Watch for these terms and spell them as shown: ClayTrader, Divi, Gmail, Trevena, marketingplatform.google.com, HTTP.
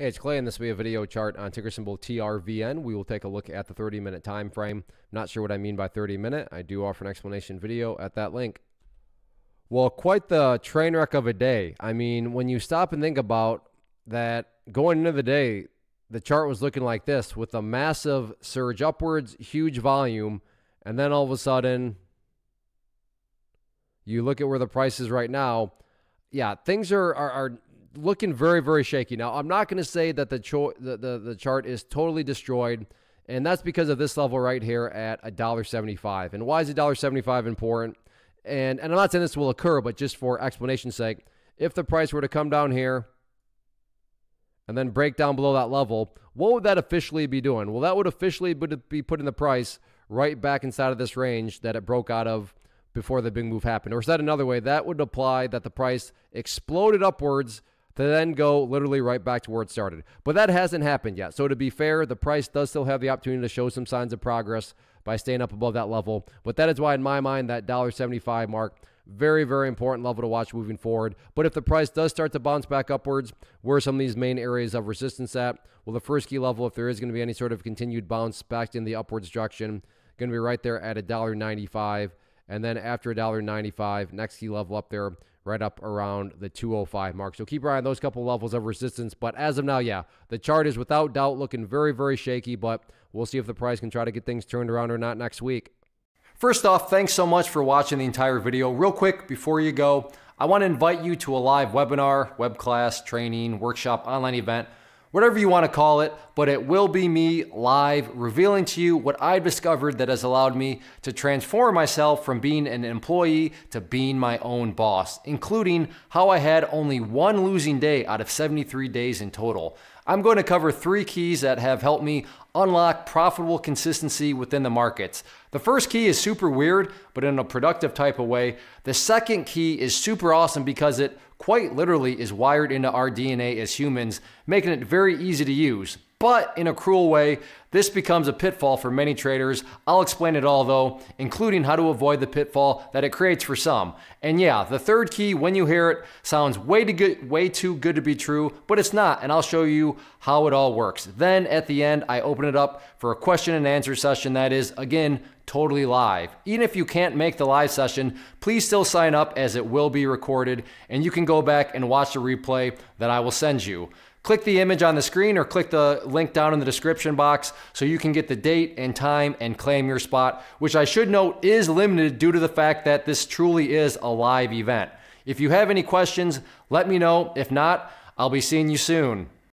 Hey, it's Clay, and this will be a video chart on ticker symbol TRVN. We will take a look at the 30-minute time frame. I'm not sure what I mean by 30-minute. I do offer an explanation video at that link. Well, quite the train wreck of a day. I mean, when you stop and think about that, going into the day, the chart was looking like this with a massive surge upwards, huge volume, and then all of a sudden, you look at where the price is right now. Yeah, things are looking very, very shaky. Now, I'm not going to say that the chart is totally destroyed, and that's because of this level right here at $1.75. And why is $1.75 important? And I'm not saying this will occur, but just for explanation's sake, if the price were to come down here and then break down below that level, what would that officially be doing? Well, that would officially be putting the price right back inside of this range that it broke out of before the big move happened. Or said another way, that would imply that the price exploded upwards to then go literally right back to where it started. But that hasn't happened yet. So to be fair, the price does still have the opportunity to show some signs of progress by staying up above that level. But that is why, in my mind, that $1.75 mark, very, very important level to watch moving forward. But if the price does start to bounce back upwards, where are some of these main areas of resistance at? Well, the first key level, if there is going to be any sort of continued bounce back in the upwards direction, going to be right there at $1.95. And then after $1.95, next key level up there, right up around the 205 mark. So keep an eye on those couple levels of resistance. But as of now, yeah, the chart is without doubt looking very, very shaky. But we'll see if the price can try to get things turned around or not next week. First off, thanks so much for watching the entire video. Real quick, before you go, I want to invite you to a live webinar, web class, training, workshop, online event, whatever you want to call it, but it will be me live revealing to you what I discovered that has allowed me to transform myself from being an employee to being my own boss, including how I had only one losing day out of 73 days in total. I'm going to cover three keys that have helped me unlock profitable consistency within the markets. The first key is super weird, but in a productive type of way. The second key is super awesome because it quite literally is wired into our DNA as humans, making it very easy to use. But in a cruel way, this becomes a pitfall for many traders. I'll explain it all though, including how to avoid the pitfall that it creates for some. And yeah, the third key, when you hear it, sounds way too good to be true, but it's not, and I'll show you how it all works. Then at the end, I open it up for a question and answer session that is, again, totally live. Even if you can't make the live session, please still sign up as it will be recorded, and you can go back and watch the replay that I will send you. Click the image on the screen or click the link down in the description box so you can get the date and time and claim your spot, which I should note is limited due to the fact that this truly is a live event. If you have any questions, let me know. If not, I'll be seeing you soon.